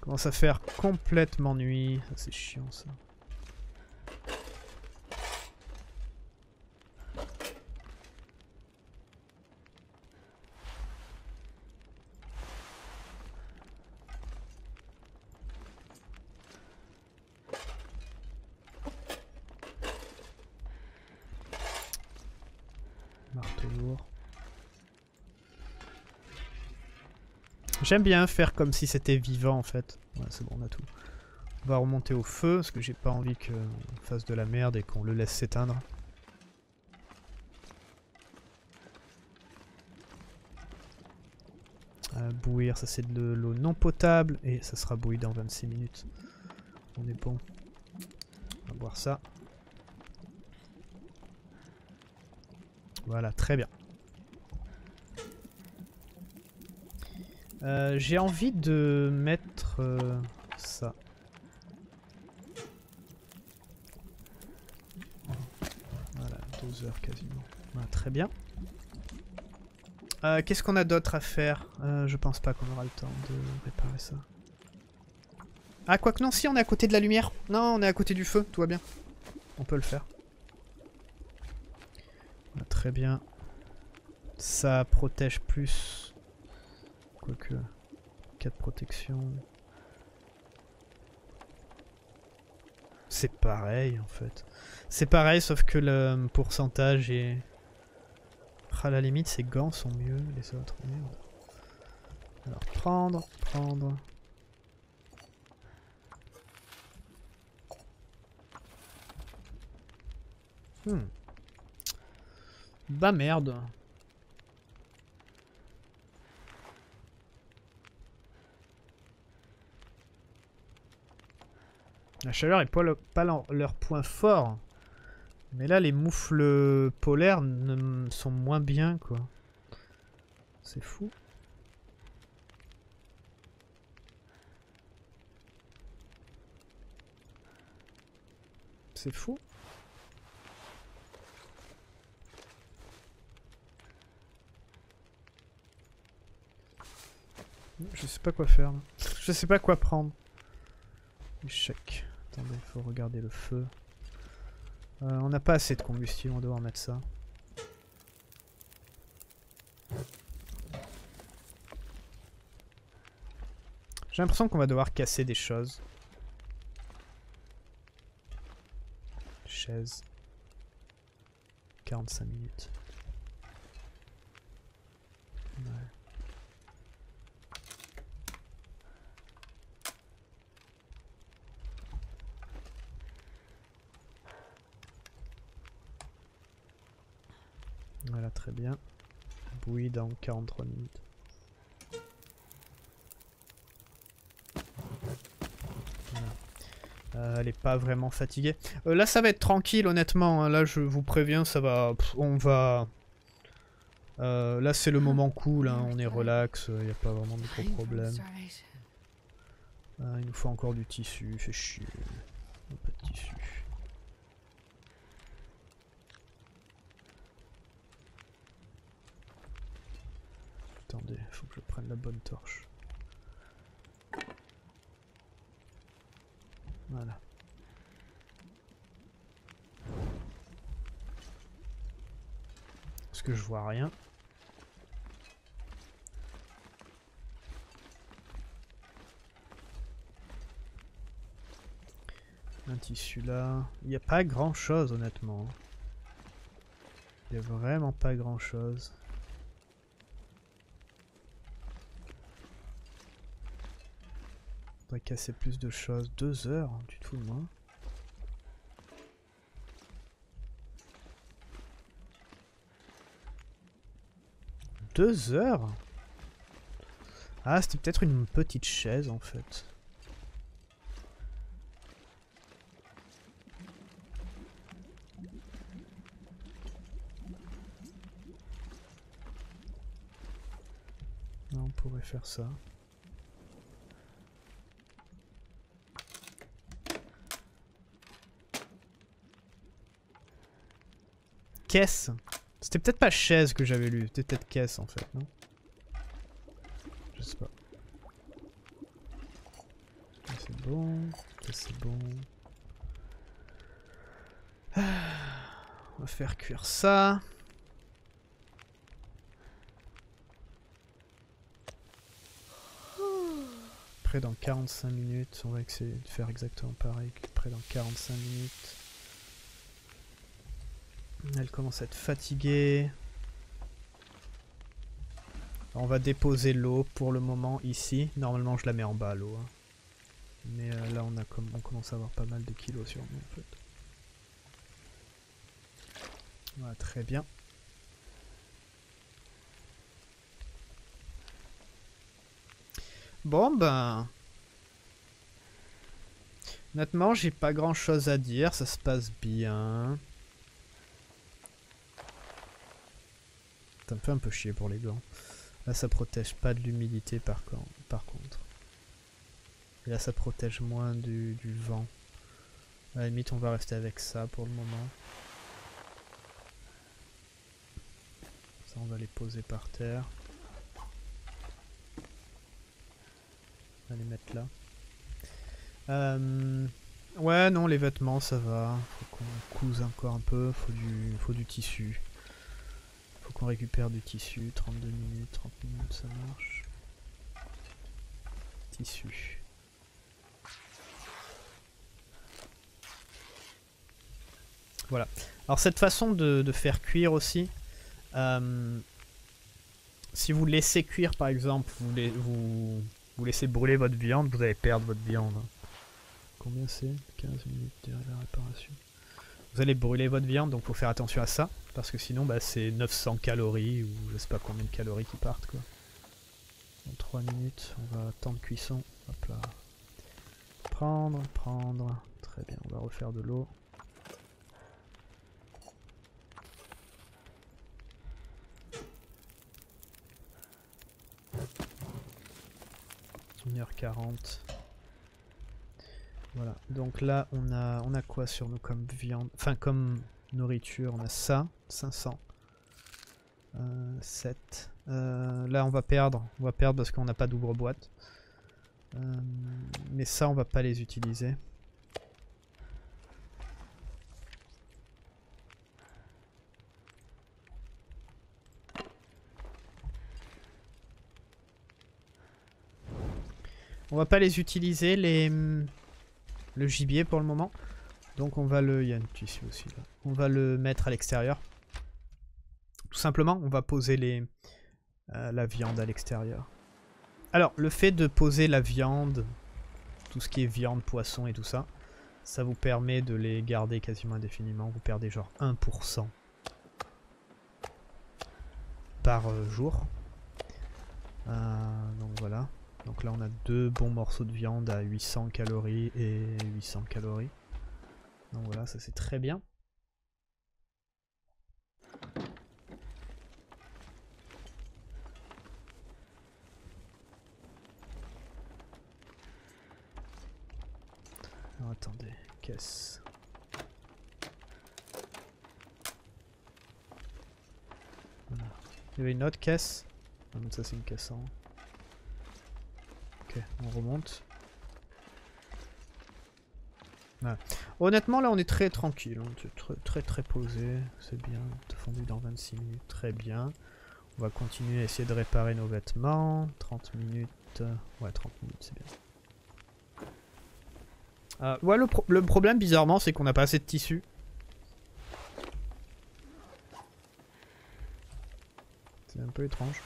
Commence à faire complètement nuit. Ah, c'est chiant ça. J'aime bien faire comme si c'était vivant en fait. Ouais, c'est bon, on a tout. On va remonter au feu parce que j'ai pas envie qu'on fasse de la merde et qu'on le laisse s'éteindre. Euh, bouillir, ça c'est de l'eau non potable et ça sera bouilli dans vingt-six minutes. On est bon. On va boire ça. Voilà, très bien. Euh, j'ai envie de mettre euh, ça. Voilà, douze heures quasiment. Ah, très bien. Euh, Qu'est-ce qu'on a d'autre à faire? euh, Je pense pas qu'on aura le temps de réparer ça. Ah, quoique non, si, on est à côté de la lumière. Non, on est à côté du feu, tout va bien. On peut le faire. Ah, très bien. Ça protège plus... Quoique, quatre protections. C'est pareil en fait. C'est pareil sauf que le pourcentage est... À la limite, ces gants sont mieux, les autres. Merde. Alors prendre, prendre. Hmm. Bah merde. La chaleur est pas, le, pas leur point fort. Mais là, les moufles polaires ne, sont moins bien, quoi. C'est fou. C'est fou. Je sais pas quoi faire. Là. Je sais pas quoi prendre. Échec. Attendez, faut regarder le feu. Euh, on n'a pas assez de combustible, on doit en mettre ça. J'ai l'impression qu'on va devoir casser des choses. Chaise. quarante-cinq minutes. Ouais. Voilà, très bien. Bouillie dans quarante-trois minutes. Voilà. Euh, elle est pas vraiment fatiguée. Euh, là, ça va être tranquille, honnêtement. Hein. Là, je vous préviens, ça va... Pff, on va... Euh, là, c'est le moment cool. Hein. On est relax. Il euh, n'y a pas vraiment de gros problèmes. Euh, il nous faut encore du tissu. Fait chier. Pas de tissu. Attendez, faut que je prenne la bonne torche. Voilà. Parce que je vois rien. Un tissu là. Il n'y a pas grand chose honnêtement. Il n'y a vraiment pas grand chose. On va casser plus de choses. Deux heures, du tout moins. Deux heures? Ah, c'était peut-être une petite chaise en fait. Non, on pourrait faire ça. Caisse. C'était peut-être pas chaise que j'avais lu, c'était peut-être caisse en fait, non? Je sais pas. c'est bon, ça c'est bon. Ah, on va faire cuire ça. Après dans quarante-cinq minutes, on va essayer de faire exactement pareil que près dans quarante-cinq minutes. Elle commence à être fatiguée. On va déposer l'eau pour le moment ici. Normalement, je la mets en bas, l'eau. Hein. Mais euh, là, on, a com on commence à avoir pas mal de kilos sur nous, en fait. Voilà, très bien. Bon, ben... Honnêtement, j'ai pas grand-chose à dire. Ça se passe bien. Ça me fait un peu chier pour les glands. Là ça protège pas de l'humidité par, par contre. Et là ça protège moins du, du vent. À la limite on va rester avec ça pour le moment. Ça on va les poser par terre. On va les mettre là. Euh, ouais non les vêtements ça va. Faut qu'on couse encore un peu. Faut du, faut du tissu. Faut qu'on récupère du tissu, trente-deux minutes, trente minutes ça marche. Tissu. Voilà. Alors cette façon de, de faire cuire aussi, euh, si vous laissez cuire par exemple, vous, la vous, vous laissez brûler votre viande, vous allez perdre votre viande. Combien c'est? quinze minutes derrière la réparation. Vous allez brûler votre viande, donc faut faire attention à ça, parce que sinon bah, c'est neuf cents calories, ou je sais pas combien de calories qui partent quoi. Dans trois minutes, on va attendre cuisson, hop là. Prendre, prendre, très bien, on va refaire de l'eau. une heure quarante. Voilà, donc là on a on a quoi sur nous comme viande, enfin comme nourriture, on a ça, cinq cents, euh, sept, euh, là on va perdre, on va perdre parce qu'on n'a pas d'ouvre-boîte, euh, mais ça on va pas les utiliser. On va pas les utiliser les... le gibier pour le moment, donc on va le, il y a une tissu aussi là, on va le mettre à l'extérieur, tout simplement. On va poser les, euh, la viande à l'extérieur. Alors le fait de poser la viande, tout ce qui est viande, poisson et tout ça, ça vous permet de les garder quasiment indéfiniment, vous perdez genre un pour cent par euh, jour, euh, donc voilà. Donc là on a deux bons morceaux de viande à huit cents calories et huit cents calories. Donc voilà, ça c'est très bien. Alors attendez, caisse. Voilà. Il y avait une autre caisse. Ah, mais ça c'est une caisse en... Okay, on remonte. Voilà. Honnêtement là on est très tranquille, on est très très, très posé, c'est bien, tout fondu dans vingt-six minutes, très bien. On va continuer à essayer de réparer nos vêtements, trente minutes, ouais trente minutes c'est bien. Euh, ouais le, pro le problème bizarrement c'est qu'on n'a pas assez de tissu. C'est un peu étrange.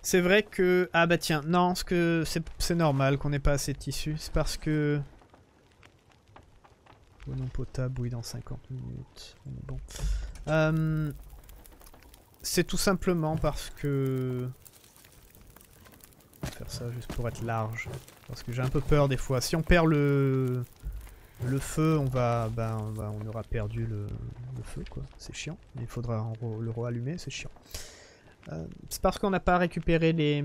C'est vrai que... Ah bah tiens, non, c'est normal qu'on n'ait pas assez de tissu. C'est parce que... Eau non potable, oui, dans cinquante minutes. Bon. Euh, c'est tout simplement parce que... Je vais faire ça juste pour être large. Parce que j'ai un peu peur des fois. Si on perd le, le feu, on va, bah, on va... On aura perdu le, le feu, quoi. C'est chiant. Il faudra en re... le rallumer, c'est chiant. Euh, c'est parce qu'on n'a pas récupéré les,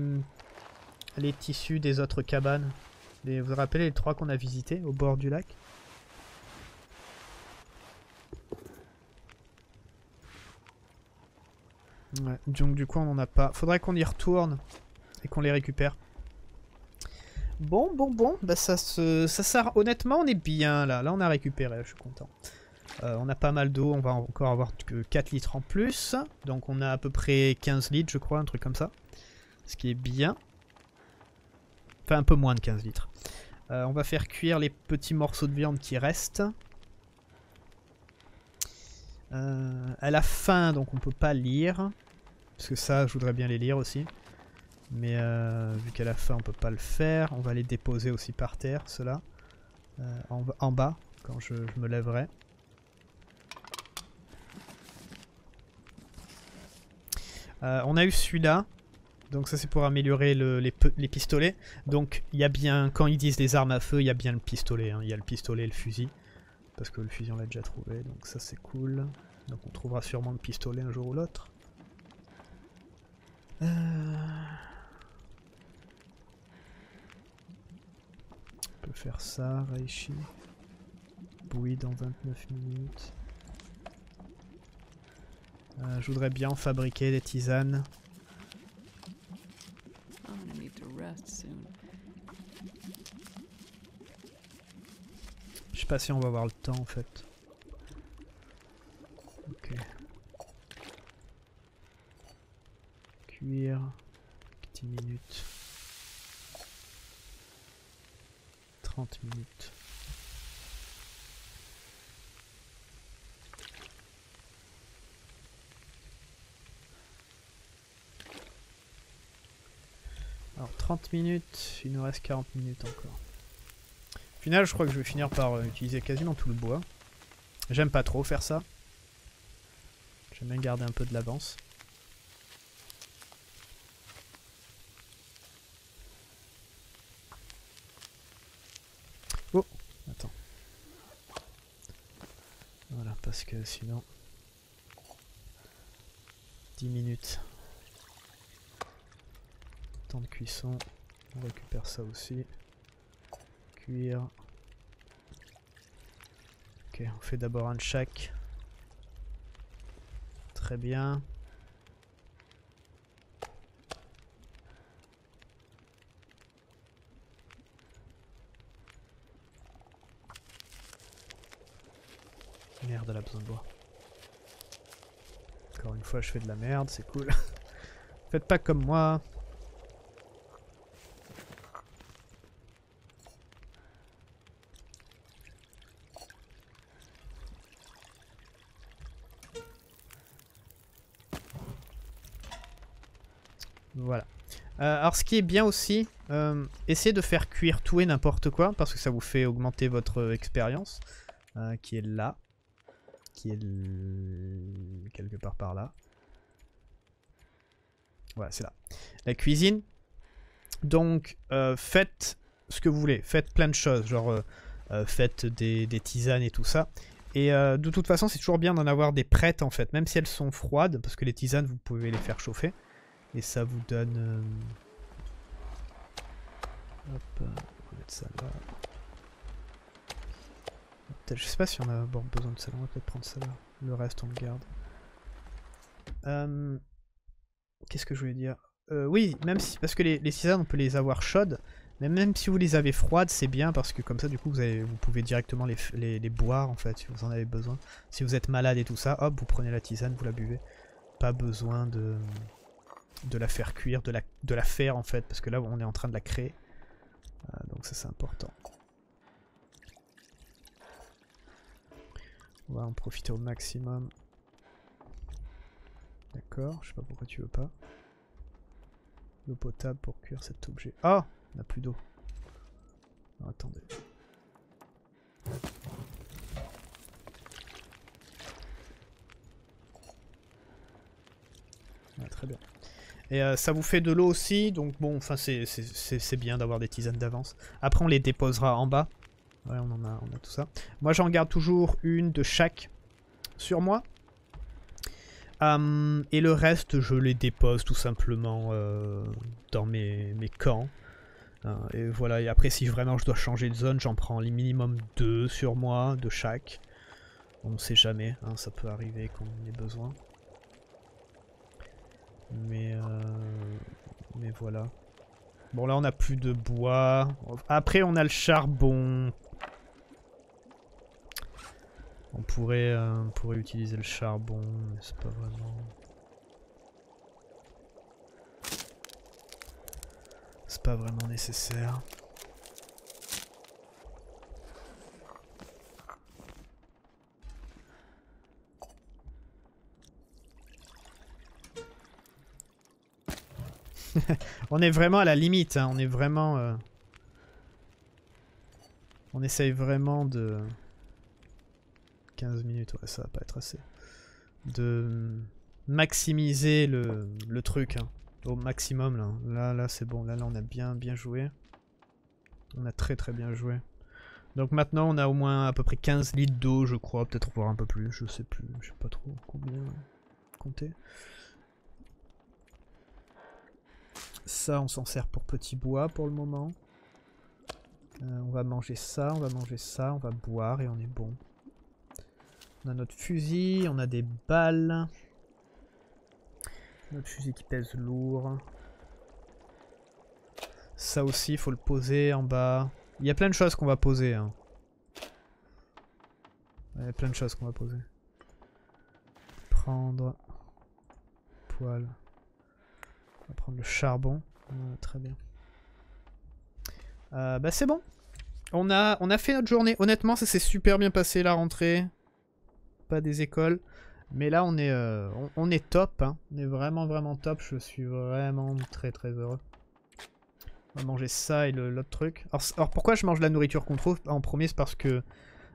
les tissus des autres cabanes. Les, vous vous rappelez les trois qu'on a visités au bord du lac? Ouais, donc du coup on n'en a pas. Faudrait qu'on y retourne et qu'on les récupère. Bon, bon, bon. Bah ça se, ça sert. Honnêtement, on est bien là. Là, on a récupéré. Je suis content. Euh, on a pas mal d'eau. On va encore avoir que quatre litres en plus. Donc, on a à peu près quinze litres, je crois, un truc comme ça. Ce qui est bien. Enfin, un peu moins de quinze litres. Euh, on va faire cuire les petits morceaux de viande qui restent. Euh, elle a faim, donc on peut pas lire. Parce que ça, je voudrais bien les lire aussi. Mais euh, vu qu'à la fin on peut pas le faire, on va les déposer aussi par terre, ceux-là, euh, en, en bas, quand je, je me lèverai. Euh, on a eu celui-là, donc ça c'est pour améliorer le, les, les pistolets. Donc il y a bien, quand ils disent les armes à feu, il y a bien le pistolet, hein. Il y a le pistolet et le fusil. Parce que le fusil on l'a déjà trouvé, donc ça c'est cool. Donc on trouvera sûrement le pistolet un jour ou l'autre. Euh... On peut faire ça, Reishi. Bouillie dans vingt-neuf minutes. Euh, je voudrais bien en fabriquer des tisanes. Je sais pas si on va avoir le temps en fait. Ok. Cuire. dix minutes. trente minutes. Alors trente minutes, il nous reste quarante minutes encore. Au final, je crois que je vais finir par euh, utiliser quasiment tout le bois. J'aime pas trop faire ça. J'aime bien garder un peu de l'avance. Oh, attends. Voilà, parce que sinon... dix minutes. Temps de cuisson. On récupère ça aussi. Cuire. Ok, on fait d'abord un de chaque. Très bien. Merde, elle a besoin de bois. Encore une fois, je fais de la merde, c'est cool. Faites pas comme moi. Voilà. Euh, alors, ce qui est bien aussi, euh, essayez de faire cuire tout et n'importe quoi, parce que ça vous fait augmenter votre expérience, euh, qui est là. Qui est le... quelque part par là. Voilà, c'est là. La cuisine. Donc, euh, faites ce que vous voulez. Faites plein de choses. Genre, euh, faites des, des tisanes et tout ça. Et euh, de toute façon, c'est toujours bien d'en avoir des prêtes, en fait. Même si elles sont froides, parce que les tisanes, vous pouvez les faire chauffer. Et ça vous donne... Euh... Hop, on va mettre ça là. Je sais pas si on a bon, besoin de celle-là, on va peut-être prendre celle-là. Le reste, on le garde. Euh, Qu'est-ce que je voulais dire euh, Oui, même si, parce que les, les tisanes, on peut les avoir chaudes. Mais même si vous les avez froides, c'est bien parce que comme ça, du coup, vous, avez, vous pouvez directement les, les, les boire, en fait, si vous en avez besoin. Si vous êtes malade et tout ça, hop, vous prenez la tisane, vous la buvez. Pas besoin de, de la faire cuire, de la, de la faire, en fait, parce que là, on est en train de la créer. Euh, donc ça, c'est important. On va en profiter au maximum. D'accord, je sais pas pourquoi tu veux pas. L'eau potable pour cuire cet objet. Ah, on n'a plus d'eau. Attendez. Ah, très bien. Et euh, ça vous fait de l'eau aussi, donc bon, enfin c'est bien d'avoir des tisanes d'avance. Après on les déposera en bas. Ouais, on en a, on a tout ça. Moi, j'en garde toujours une de chaque sur moi. Euh, et le reste, je les dépose tout simplement euh, dans mes, mes camps. Euh, et voilà, et après, si vraiment je dois changer de zone, j'en prends les minimum deux sur moi, de chaque. On sait jamais, hein, ça peut arriver qu'on en ait besoin. Mais, euh, mais voilà. Bon, là, on n'a plus de bois. Après, on a le charbon. On pourrait, euh, on pourrait utiliser le charbon, mais c'est pas vraiment... C'est pas vraiment nécessaire. On est vraiment à la limite, hein. On est vraiment... Euh... On essaye vraiment de... quinze minutes, ouais, ça va pas être assez. De maximiser le, le truc, hein. Au maximum, là. Là, là c'est bon, là, là, on a bien, bien joué. On a très, très bien joué. Donc maintenant, on a au moins à peu près quinze litres d'eau, je crois, peut-être voire un peu plus, je sais plus, je sais pas trop combien compter. Ça, on s'en sert pour petit bois pour le moment. Euh, on va manger ça, on va manger ça, on va boire et on est bon. On a notre fusil, on a des balles. Notre fusil qui pèse lourd. Ça aussi, il faut le poser en bas. Il y a plein de choses qu'on va poser. Hein. Il y a plein de choses qu'on va poser. Prendre... Poil... On va prendre le charbon. Euh, très bien. Euh, bah c'est bon. On a, on a fait notre journée. Honnêtement, ça s'est super bien passé la rentrée. Pas des écoles. Mais là, on est, euh, on, on est top. Hein. On est vraiment, vraiment top. Je suis vraiment très, très heureux. On va manger ça et l'autre truc. Alors, alors, pourquoi je mange la nourriture qu'on trouve en premier? C'est parce que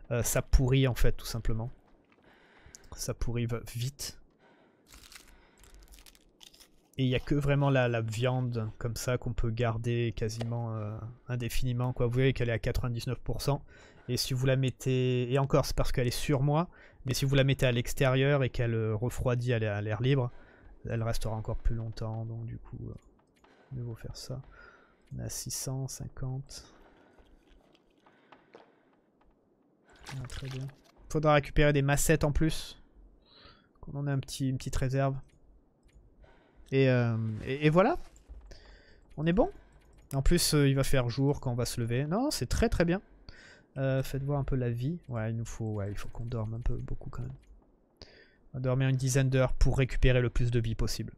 euh, ça pourrit, en fait, tout simplement. Ça pourrit vite. Et il n'y a que vraiment la, la viande comme ça qu'on peut garder quasiment euh, indéfiniment, quoi. Vous voyez qu'elle est à quatre-vingt-dix-neuf pour cent. Et si vous la mettez... Et encore, c'est parce qu'elle est sur moi. Mais si vous la mettez à l'extérieur et qu'elle euh, refroidit à l'air libre, elle restera encore plus longtemps. Donc du coup, euh, mieux vaut faire ça. On a six cent cinquante. Ah, très bien. Faudra récupérer des massettes en plus. Qu'on en a un petit, une petite réserve. Et, euh, et, et voilà, on est bon. En plus, euh, il va faire jour quand on va se lever. Non, c'est très très bien. Euh, faites voir un peu la vie. Ouais, il nous faut, ouais, il faut qu'on dorme un peu, beaucoup quand même. On va dormir une dizaine d'heures pour récupérer le plus de vie possible.